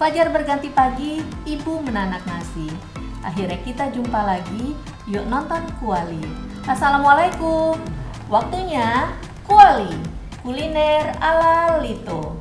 Fajar berganti pagi, ibu menanak nasi. Akhirnya kita jumpa lagi, yuk nonton Kualy. Assalamualaikum. Waktunya Kualy, kuliner ala Lito.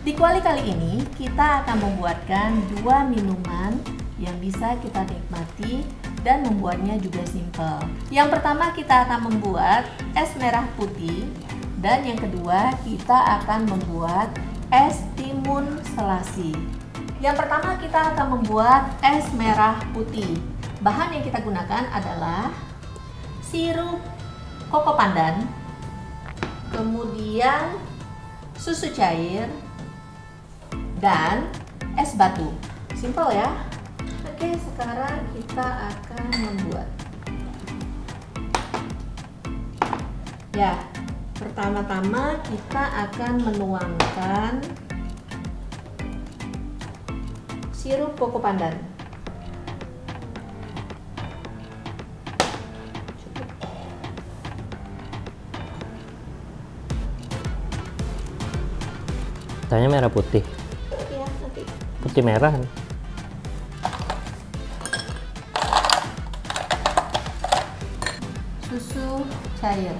Di Kualy kali ini kita akan membuatkan dua minuman yang bisa kita nikmati dan membuatnya juga simple. Yang pertama kita akan membuat es merah putih, dan yang kedua kita akan membuat es timun selasi. Yang pertama kita akan membuat es merah putih. Bahan yang kita gunakan adalah sirup Cocopandan, kemudian susu cair, dan es batu. Simple ya. Oke, sekarang kita akan membuat. Ya, pertama-tama kita akan menuangkan sirup Cocopandan. Tanya merah putih. Iya, nanti. Putih merah. Susu cair,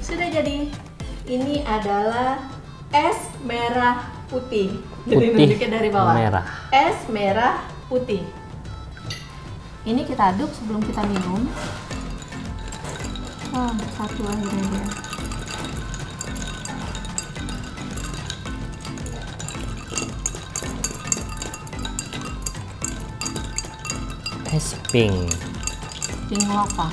sudah jadi. Ini adalah es merah putih. Jadi nunjuknya dari bawah. Merah. Es merah putih. Ini kita aduk sebelum kita minum. Oh, bersatu akhirnya dia. Es pink. Pink apa?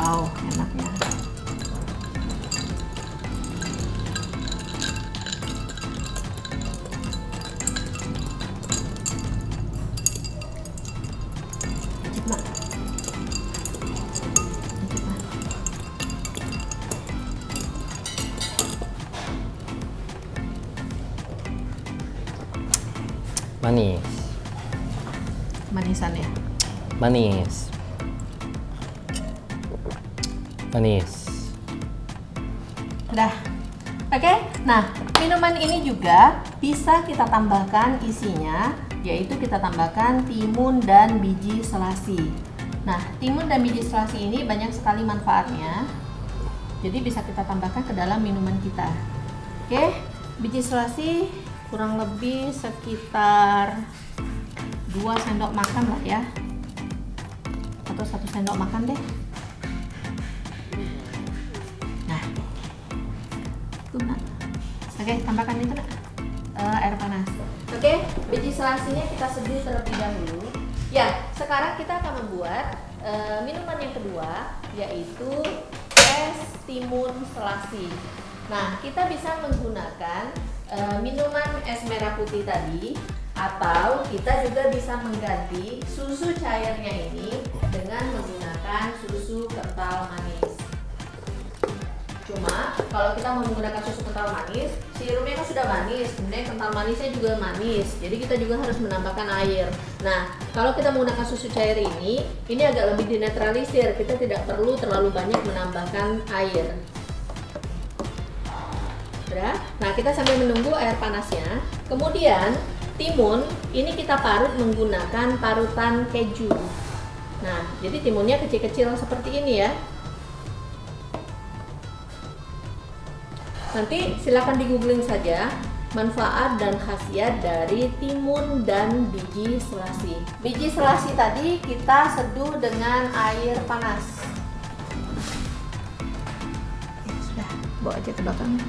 Wow, enaknya. Manis. Manisan ya? Manis. Manis. Udah. Oke, nah minuman ini juga bisa kita tambahkan isinya, yaitu kita tambahkan timun dan biji selasi. Nah, timun dan biji selasi ini banyak sekali manfaatnya. Jadi bisa kita tambahkan ke dalam minuman kita. Oke, biji selasi kurang lebih sekitar 2 sendok makan lah ya, atau 1 sendok makan deh. Nah, itu Nak. Oke, tambahkan itu Nak, air panas. Oke, biji selasinya kita seduh terlebih dahulu. Ya, sekarang kita akan membuat minuman yang kedua, yaitu es timun selasi. Nah, kita bisa menggunakan minuman es merah putih tadi, atau kita juga bisa mengganti susu cairnya ini dengan menggunakan susu kental manis. Cuma kalau kita mau menggunakan susu kental manis, sirupnya kan sudah manis, kemudian kental manisnya juga manis, jadi kita juga harus menambahkan air. Nah, kalau kita menggunakan susu cair ini agak lebih dinetralisir, kita tidak perlu terlalu banyak menambahkan air. Nah, kita sambil menunggu air panasnya. Kemudian timun ini kita parut menggunakan parutan keju. Nah, jadi timunnya kecil-kecil seperti ini ya. Nanti silakan di-googling saja manfaat dan khasiat dari timun dan biji selasi. Biji selasi tadi kita seduh dengan air panas. Ya, sudah, bawa aja ke belakang.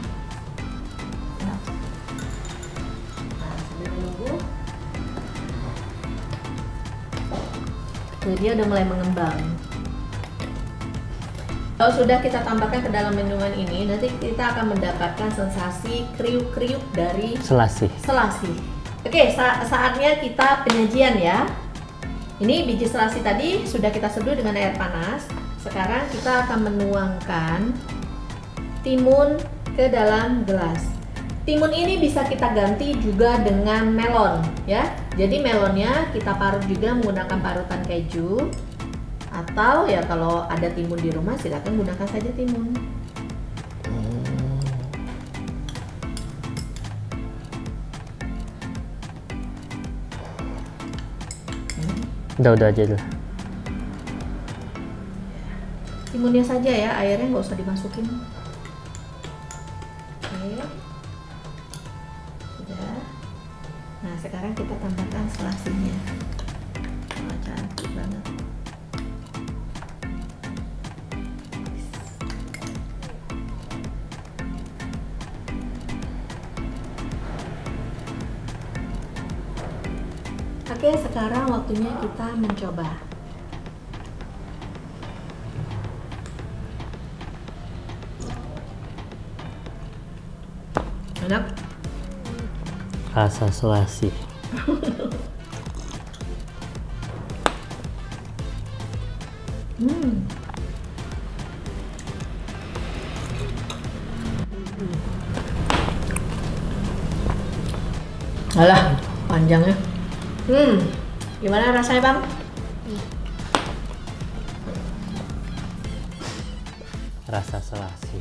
Jadi dia udah mulai mengembang. Kalau sudah kita tambahkan ke dalam minuman ini, nanti kita akan mendapatkan sensasi kriuk-kriuk dari selasi. Oke, saatnya kita penyajian ya. Ini biji selasi tadi sudah kita seduh dengan air panas. Sekarang kita akan menuangkan timun ke dalam gelas. Timun ini bisa kita ganti juga dengan melon ya. Jadi melonnya kita parut juga menggunakan parutan keju. Atau ya kalau ada timun di rumah silakan gunakan saja timun. Udah aja dulu. Timunnya saja ya, airnya nggak usah dimasukin. Oke. Sudah. Nah sekarang kita tambahkan selasinya. Oh, cantik banget. Oke, sekarang waktunya kita mencoba. Enak? Rasa selasi. Alah, panjangnya. Gimana rasanya, Bang? Rasa selasi.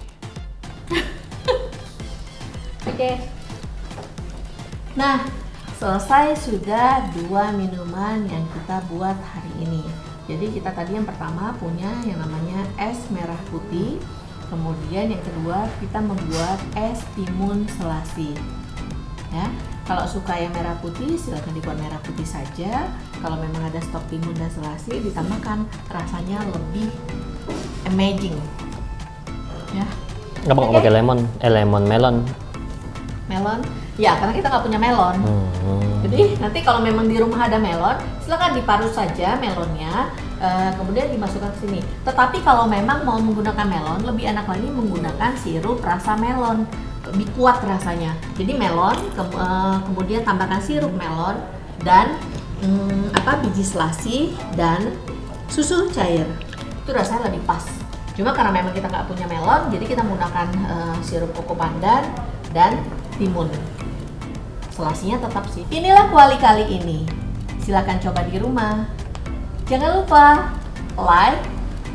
Oke. Nah, selesai sudah dua minuman yang kita buat hari ini. Jadi kita tadi yang pertama punya yang namanya es merah putih. Kemudian yang kedua kita membuat es timun selasi. Ya. Kalau suka yang merah putih, silahkan dibuat merah putih saja. Kalau memang ada stok timun dan selasi, ditambahkan, rasanya lebih amazing. Ya. Gak apa-apa pakai melon. Melon? Ya, karena kita nggak punya melon. Jadi nanti kalau memang di rumah ada melon, silahkan diparut saja melonnya, kemudian dimasukkan ke sini. Tetapi kalau memang mau menggunakan melon, lebih enak lagi menggunakan sirup rasa melon. Lebih kuat rasanya. Jadi melon, kemudian tambahkan sirup melon dan biji selasi dan susu cair. Itu rasanya lebih pas. Cuma karena memang kita nggak punya melon, jadi kita menggunakan sirup Cocopandan dan timun. Selasinya tetap sih. Inilah Kualy kali ini. Silahkan coba di rumah. Jangan lupa like,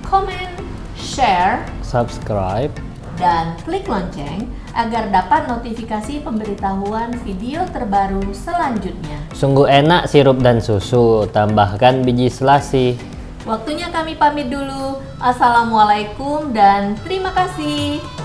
comment, share, subscribe, dan klik lonceng agar dapat notifikasi pemberitahuan video terbaru selanjutnya. Sungguh enak sirup dan susu, tambahkan biji selasi. Waktunya kami pamit dulu. Assalamualaikum dan terima kasih.